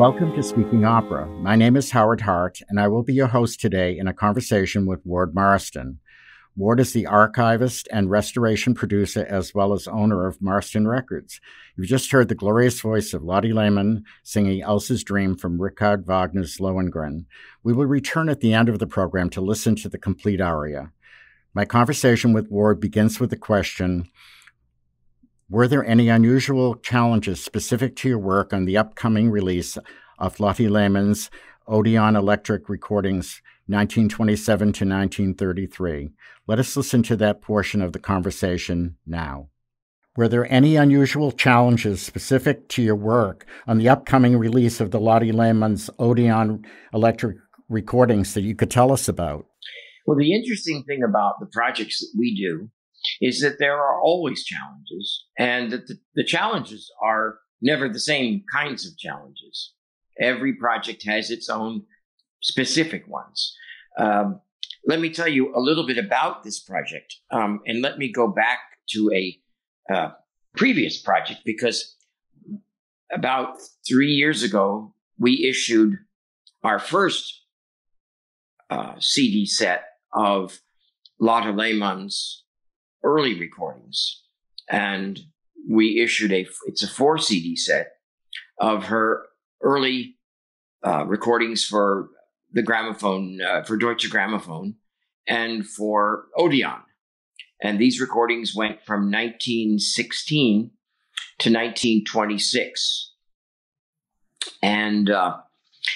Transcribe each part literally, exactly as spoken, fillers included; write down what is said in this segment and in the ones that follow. Welcome to Speaking Opera. My name is Howard Hart, and I will be your host today in a conversation with Ward Marston. Ward is the archivist and restoration producer as well as owner of Marston Records. You've just heard the glorious voice of Lotte Lehmann singing Elsa's Dream from Richard Wagner's Lohengrin. We will return at the end of the program to listen to the complete aria. My conversation with Ward begins with the question, were there any unusual challenges specific to your work on the upcoming release of Lotte Lehmann's Odeon Electric recordings nineteen twenty-seven to nineteen thirty-three? Let us listen to that portion of the conversation now. Were there any unusual challenges specific to your work on the upcoming release of the Lotte Lehmann's Odeon Electric recordings that you could tell us about? Well, the interesting thing about the projects that we do is that there are always challenges, and that the, the challenges are never the same kinds of challenges. Every project has its own specific ones. Um, let me tell you a little bit about this project, um, and let me go back to a uh, previous project, because about three years ago, we issued our first uh, C D set of Lotte Lehmann's early recordings, and we issued a it's a four C D set of her early uh, recordings for the gramophone, uh, for Deutsche Gramophone, and for Odeon. And these recordings went from nineteen sixteen to nineteen twenty-six. And uh,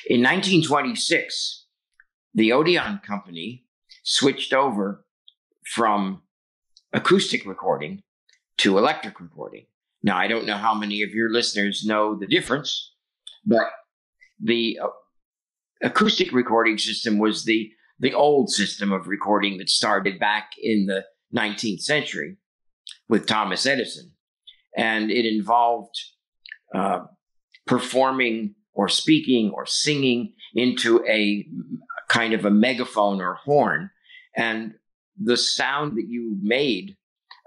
in nineteen twenty-six, the Odeon company switched over from acoustic recording to electric recording. Now, I don't know how many of your listeners know the difference, but the uh, acoustic recording system was the, the old system of recording that started back in the nineteenth century with Thomas Edison. And it involved uh, performing or speaking or singing into a kind of a megaphone or horn, and the sound that you made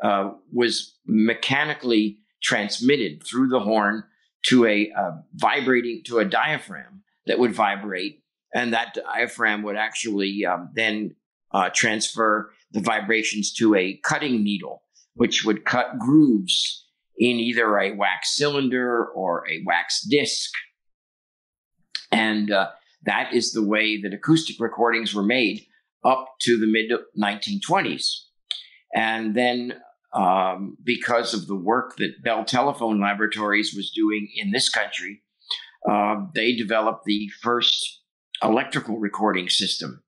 uh, was mechanically transmitted through the horn to a uh, vibrating to a diaphragm that would vibrate, and that diaphragm would actually um, then uh, transfer the vibrations to a cutting needle, which would cut grooves in either a wax cylinder or a wax disc. And uh, that is the way that acoustic recordings were made up to the mid nineteen twenties. And then um, because of the work that Bell Telephone Laboratories was doing in this country, uh, they developed the first electrical recording system.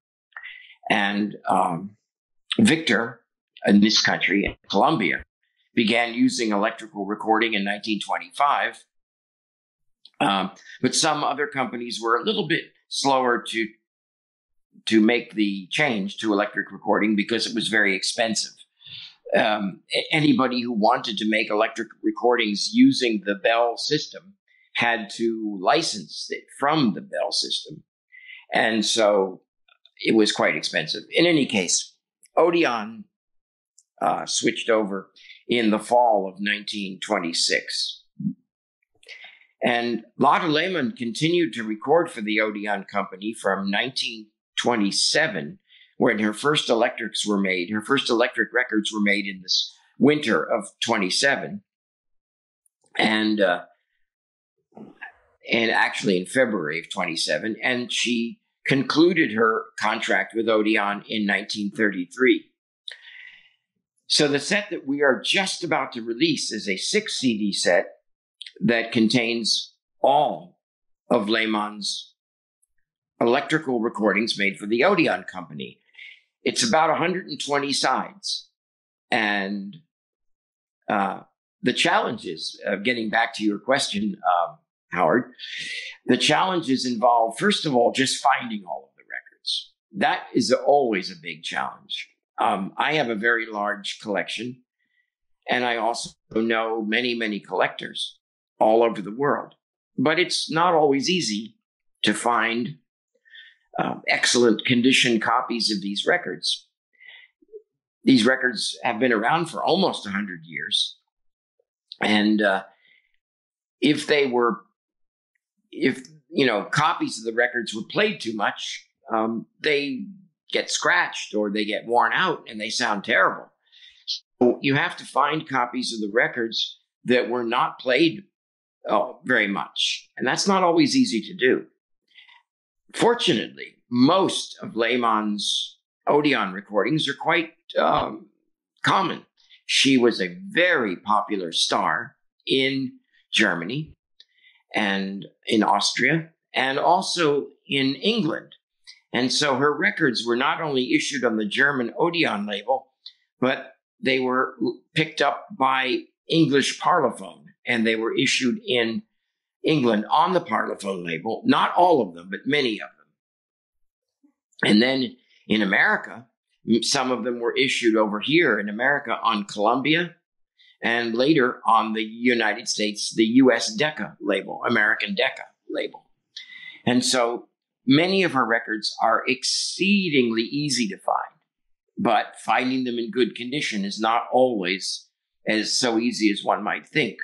And um, Victor, in this country, in Colombia, began using electrical recording in nineteen twenty-five. Um, but some other companies were a little bit slower to to make the change to electric recording because it was very expensive. Um, anybody who wanted to make electric recordings using the Bell system had to license it from the Bell system. And so it was quite expensive. In any case, Odeon uh, switched over in the fall of nineteen twenty-six. And Lotte Lehmann continued to record for the Odeon company from nineteen twenty-seven, when her first electrics were made. Her first electric records were made in this winter of twenty-seven, and uh, and actually in February of twenty-seven, and she concluded her contract with Odeon in nineteen thirty-three. So the set that we are just about to release is a six C D set that contains all of Lehmann's electrical recordings made for the Odeon company. It's about one hundred twenty sides. And uh, the challenges, uh, getting back to your question, uh, Howard, the challenges involve, first of all, just finding all of the records. That is always a big challenge. Um, I have a very large collection, and I also know many, many collectors all over the world. But it's not always easy to find Uh, excellent condition copies of these records. These records have been around for almost one hundred years. And uh, if they were, if you know, copies of the records were played too much, um, they get scratched or they get worn out and they sound terrible. So you have to find copies of the records that were not played oh, very much. And that's not always easy to do. Fortunately, most of Lehmann's Odeon recordings are quite um, common. She was a very popular star in Germany and in Austria and also in England. And so her records were not only issued on the German Odeon label, but they were picked up by English Parlophone, and they were issued in England on the Parlophone label. Not all of them, but many of them. And then in America, some of them were issued over here in America on Columbia and later on the United States, the U S Decca label, American Decca label. And so many of her records are exceedingly easy to find, but finding them in good condition is not always as so easy as one might think.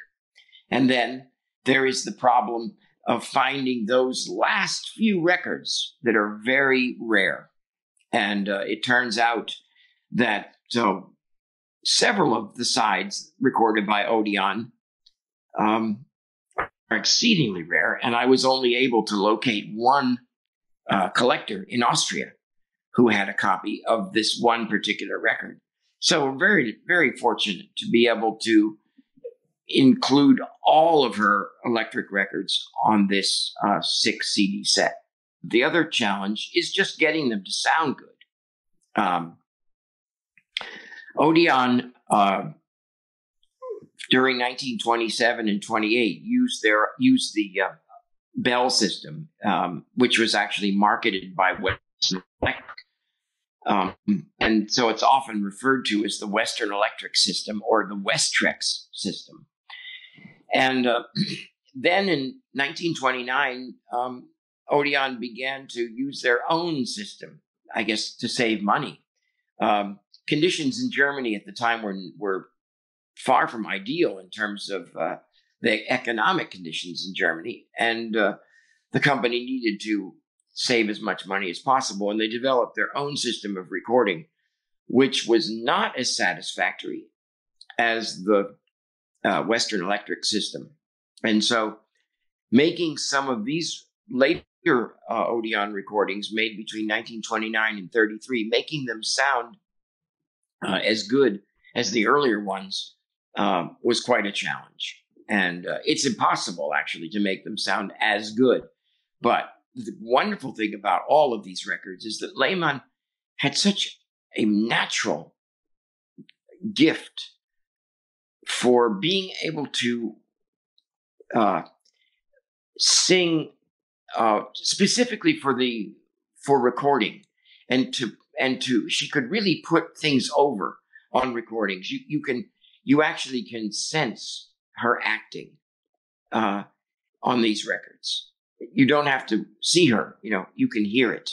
And then there is the problem of finding those last few records that are very rare. And uh, it turns out that so several of the sides recorded by Odeon um, are exceedingly rare. And I was only able to locate one uh, collector in Austria who had a copy of this one particular record. So we're very, very fortunate to be able to include all of her electric records on this uh, six C D set. The other challenge is just getting them to sound good. Um, Odeon, uh, during nineteen twenty-seven and twenty-eight, used their used the uh, Bell system, um, which was actually marketed by Western Electric. Um, and so it's often referred to as the Western Electric system or the Westrex system. And uh, then in nineteen twenty-nine, um, Odeon began to use their own system, I guess, to save money. Um, conditions in Germany at the time were, were far from ideal in terms of uh, the economic conditions in Germany. And uh, the company needed to save as much money as possible. And they developed their own system of recording, which was not as satisfactory as the uh, Western Electric system. And so making some of these later uh, Odeon recordings made between nineteen twenty-nine and thirty-three, making them sound uh, as good as the earlier ones uh, was quite a challenge. And uh, it's impossible, actually, to make them sound as good. But the wonderful thing about all of these records is that Lehmann had such a natural gift for being able to uh, sing uh, specifically for the for recording, and to and to she could really put things over on recordings. You you can you actually can sense her acting uh, on these records. You don't have to see her, you know, you can hear it.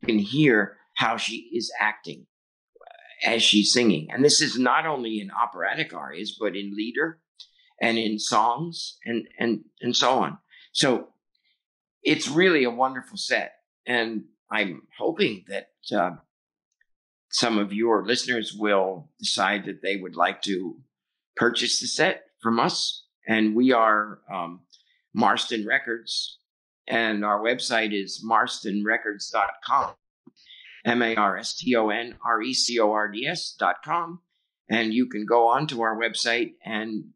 You can hear how she is acting as she's singing. And this is not only in operatic arias, but in Lieder and in songs and, and, and so on. So it's really a wonderful set. And I'm hoping that uh, some of your listeners will decide that they would like to purchase the set from us. And we are um, Marston Records. And our website is marston records dot com, M A R S T O N R E C O R D S dot com. And you can go on to our website and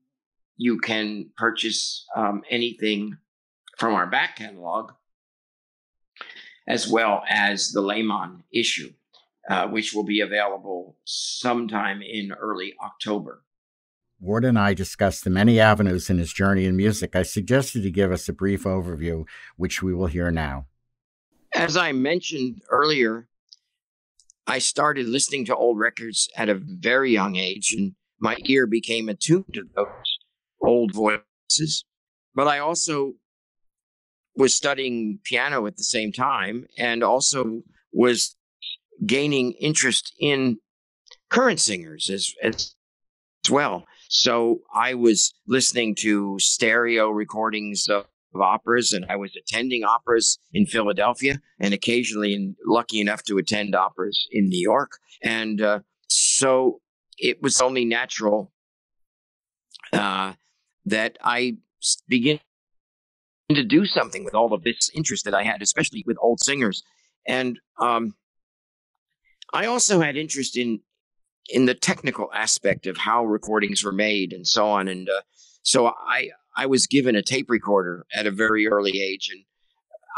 you can purchase um, anything from our back catalog, as well as the Lehmann issue, uh, which will be available sometime in early October. Ward and I discussed the many avenues in his journey in music. I suggested he give us a brief overview, which we will hear now. As I mentioned earlier, I started listening to old records at a very young age, and my ear became attuned to those old voices. But I also was studying piano at the same time and also was gaining interest in current singers as, as well. So I was listening to stereo recordings of of operas, and I was attending operas in Philadelphia and occasionally in, lucky enough to attend operas in New York. And uh, so it was only natural uh, that I begin to do something with all of this interest that I had, especially with old singers. And um, I also had interest in in the technical aspect of how recordings were made and so on. And uh, so I I was given a tape recorder at a very early age, and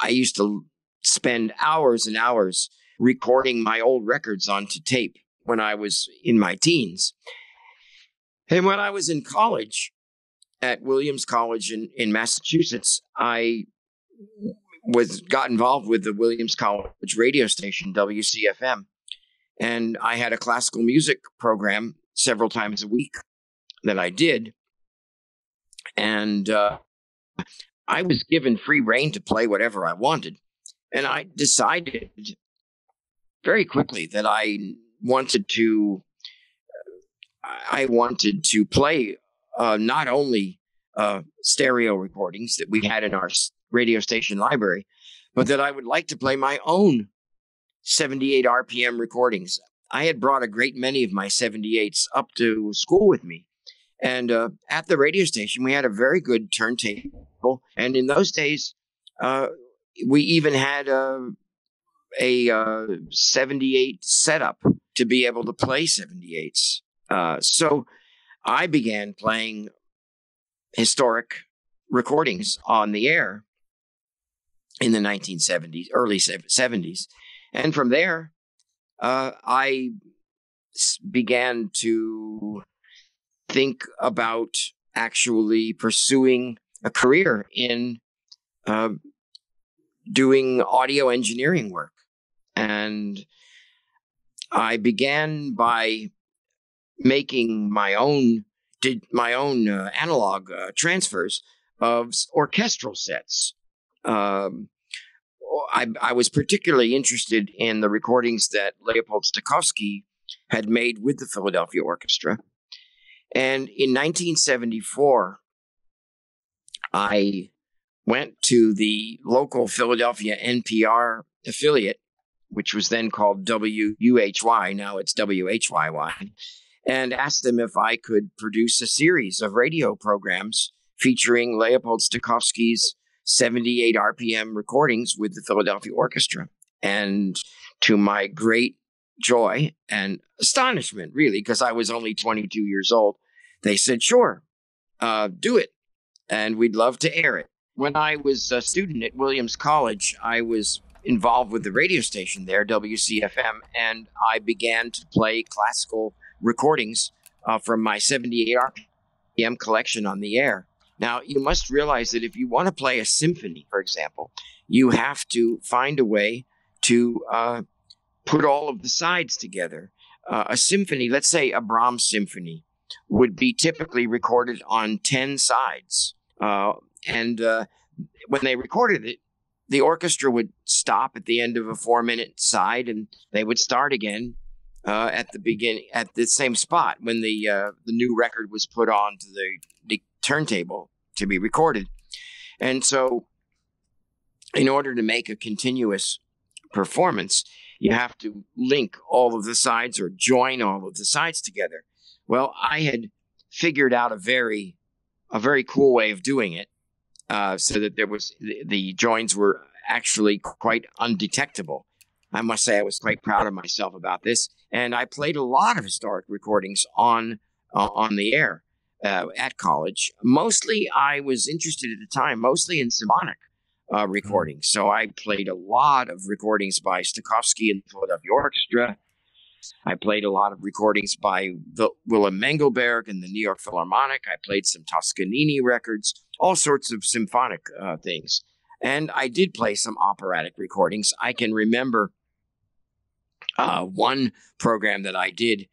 I used to spend hours and hours recording my old records onto tape when I was in my teens. And when I was in college at Williams College in, in Massachusetts, I was got involved with the Williams College radio station, W C F M. And I had a classical music program several times a week that I did. And uh, I was given free rein to play whatever I wanted. And I decided very quickly that I wanted to, I wanted to play uh, not only uh, stereo recordings that we had in our radio station library, but that I would like to play my own seventy-eight R P M recordings. I had brought a great many of my seventy-eights up to school with me. And uh, at the radio station, we had a very good turntable. And in those days, uh, we even had a, a uh, seventy-eight setup to be able to play seventy-eights. Uh, so I began playing historic recordings on the air in the nineteen seventies, early seventies. And from there, uh, I began to think about actually pursuing a career in uh, doing audio engineering work. And I began by making my own did my own uh, analog uh, transfers of orchestral sets. Um, I, I was particularly interested in the recordings that Leopold Stokowski had made with the Philadelphia Orchestra. And in nineteen seventy-four, I went to the local Philadelphia N P R affiliate, which was then called W U H Y, now it's W H Y Y, and asked them if I could produce a series of radio programs featuring Leopold Stokowski's seventy-eight R P M recordings with the Philadelphia Orchestra. And to my great joy and astonishment, really, because I was only twenty-two years old, they said, sure, uh, do it. And we'd love to air it. When I was a student at Williams College, I was involved with the radio station there, W C F M, and I began to play classical recordings uh, from my seventy-eight R P M collection on the air. Now, you must realize that if you want to play a symphony, for example, you have to find a way to uh, put all of the sides together. Uh, a symphony, let's say a Brahms symphony, would be typically recorded on ten sides. Uh, and uh, when they recorded it, the orchestra would stop at the end of a four-minute side, and they would start again uh, at the beginning, at the same spot when the uh, the new record was put on to the, the turntable to be recorded. And so in order to make a continuous performance, you have to link all of the sides or join all of the sides together. Well, I had figured out a very a very cool way of doing it uh, so that there was the, the joins were actually quite undetectable. I must say I was quite proud of myself about this. And I played a lot of historic recordings on uh, on the air. Uh, at college, mostly I was interested at the time, mostly in symphonic uh, recordings. So I played a lot of recordings by Stokowski and the Philadelphia Orchestra. I played a lot of recordings by the Willem Mengelberg and the New York Philharmonic. I played some Toscanini records, all sorts of symphonic uh, things. And I did play some operatic recordings. I can remember uh, one program that I did,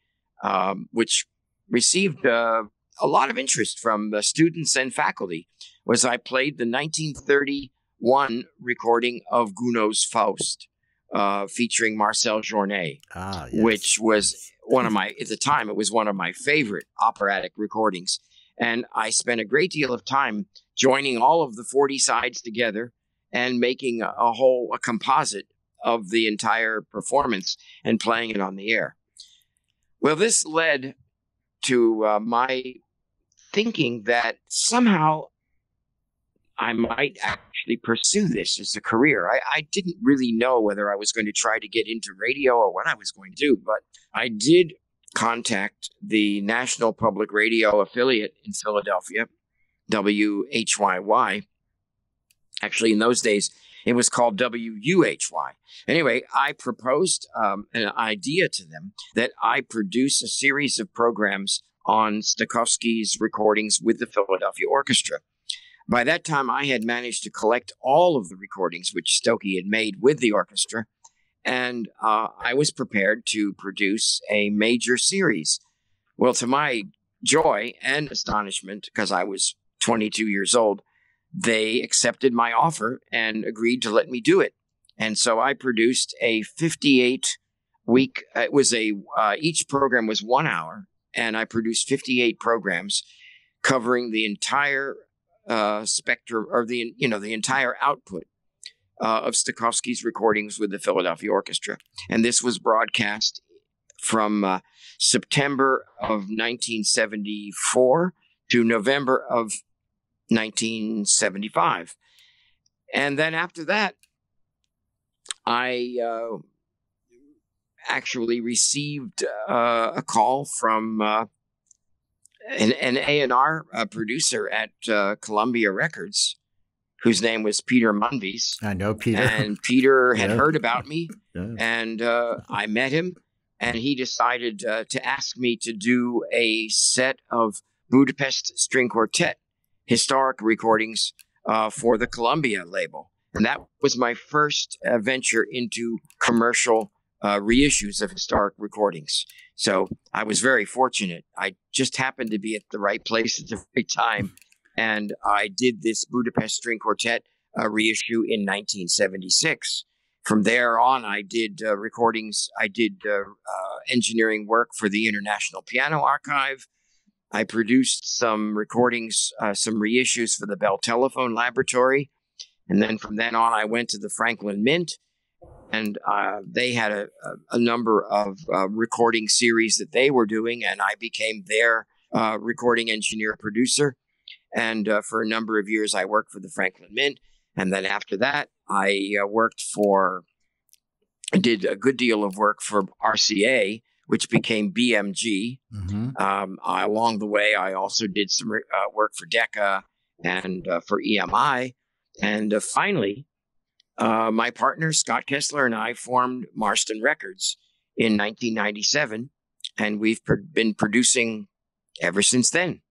um, which received Uh, a lot of interest from the students and faculty. Was I played the nineteen thirty-one recording of Gounod's Faust uh, featuring Marcel Journet, ah, yes. which was one of my, at the time, it was one of my favorite operatic recordings. And I spent a great deal of time joining all of the forty sides together and making a whole a composite of the entire performance and playing it on the air. Well, this led to uh, my thinking that somehow I might actually pursue this as a career. I, I didn't really know whether I was going to try to get into radio or what I was going to do, but I did contact the National Public Radio affiliate in Philadelphia, W H Y Y. Actually, in those days, it was called W U H Y. Anyway, I proposed um, an idea to them that I produce a series of programs on Stokowski's recordings with the Philadelphia Orchestra. By that time, I had managed to collect all of the recordings which Stokey had made with the orchestra, and uh, I was prepared to produce a major series. Well, to my joy and astonishment, because I was twenty-two years old, they accepted my offer and agreed to let me do it. And so I produced a fifty-eight week, it was a, uh, each program was one hour, and I produced fifty-eight programs covering the entire uh, spectrum, or the, you know, the entire output uh, of Stokowski's recordings with the Philadelphia Orchestra. And this was broadcast from uh, September of nineteen seventy-four to November of nineteen seventy-five. And then after that, I uh, actually received uh, a call from uh, an, an A and R uh, producer at uh, Columbia Records, whose name was Peter Monvies. I know Peter. And Peter had yeah. heard about me, yeah. and uh, I met him, and he decided uh, to ask me to do a set of Budapest String Quartet historic recordings uh, for the Columbia label. And that was my first uh, venture into commercial uh, reissues of historic recordings. So I was very fortunate. I just happened to be at the right place at the right time. And I did this Budapest String Quartet uh, reissue in nineteen seventy-six. From there on, I did uh, recordings. I did uh, uh, engineering work for the International Piano Archive. I produced some recordings, uh, some reissues for the Bell Telephone Laboratory. And then from then on, I went to the Franklin Mint, and uh, they had a, a number of uh, recording series that they were doing, and I became their uh, recording engineer producer. And uh, for a number of years, I worked for the Franklin Mint. And then after that, I uh, worked for, did a good deal of work for R C A, which became B M G. Mm-hmm. Um, I, along the way, I also did some re- uh, work for Decca and uh, for E M I. And uh, finally, uh, my partner, Scott Kessler, and I formed Marston Records in nineteen ninety-seven. And we've pr- been producing ever since then.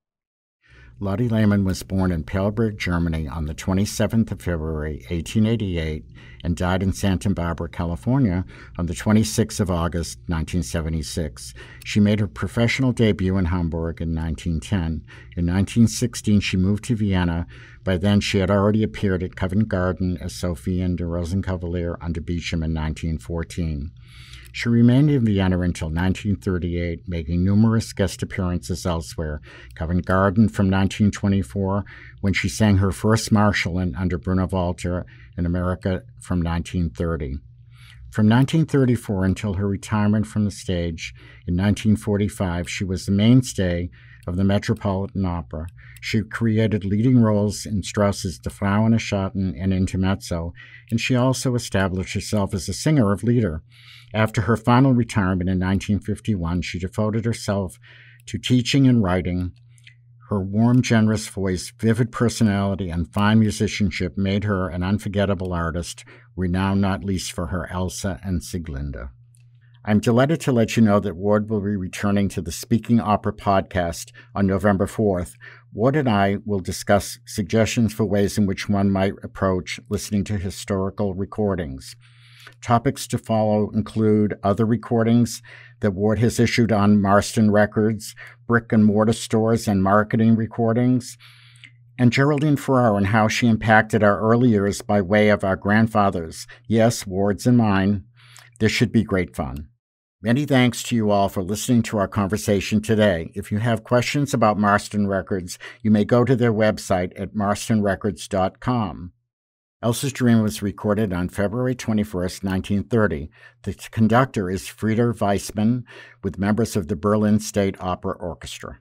Lotte Lehmann was born in Paarlberg, Germany on the twenty-seventh of February, eighteen eighty-eight, and died in Santa Barbara, California, on the twenty-sixth of August, nineteen seventy-six. She made her professional debut in Hamburg in nineteen ten. In nineteen sixteen, she moved to Vienna. By then, she had already appeared at Covent Garden as Sophie and de Rosenkavalier under Beecham in nineteen fourteen. She remained in Vienna until nineteen thirty-eight, making numerous guest appearances elsewhere. Covent Garden from nineteen twenty-four, when she sang her first Marschallin under Bruno Walter, in America from nineteen thirty. From nineteen thirty-four until her retirement from the stage in nineteen forty-five, she was the mainstay of the Metropolitan Opera. She created leading roles in Strauss's Die Frauen Schatten and Intermezzo, and she also established herself as a singer of Lieder. After her final retirement in nineteen fifty-one, she devoted herself to teaching and writing. Her warm, generous voice, vivid personality, and fine musicianship made her an unforgettable artist, renowned not least for her Elsa and Sieglinde. I'm delighted to let you know that Ward will be returning to the Speaking Opera podcast on November fourth. Ward and I will discuss suggestions for ways in which one might approach listening to historical recordings. Topics to follow include other recordings that Ward has issued on Marston Records, brick and mortar stores and marketing recordings, and Geraldine Ferraro and how she impacted our early years by way of our grandfathers. Yes, Ward's and mine. This should be great fun. Many thanks to you all for listening to our conversation today. If you have questions about Marston Records, you may go to their website at marston records dot com. Elsa's Dream was recorded on February twenty-first, nineteen thirty. The conductor is Frieder Weissmann with members of the Berlin State Opera Orchestra.